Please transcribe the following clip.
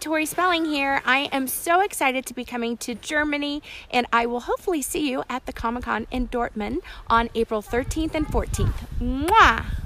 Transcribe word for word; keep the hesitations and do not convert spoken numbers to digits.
Tori Spelling here. I am so excited to be coming to Germany, and I will hopefully see you at the Comic-Con in Dortmund on April thirteenth and fourteenth. Mwah!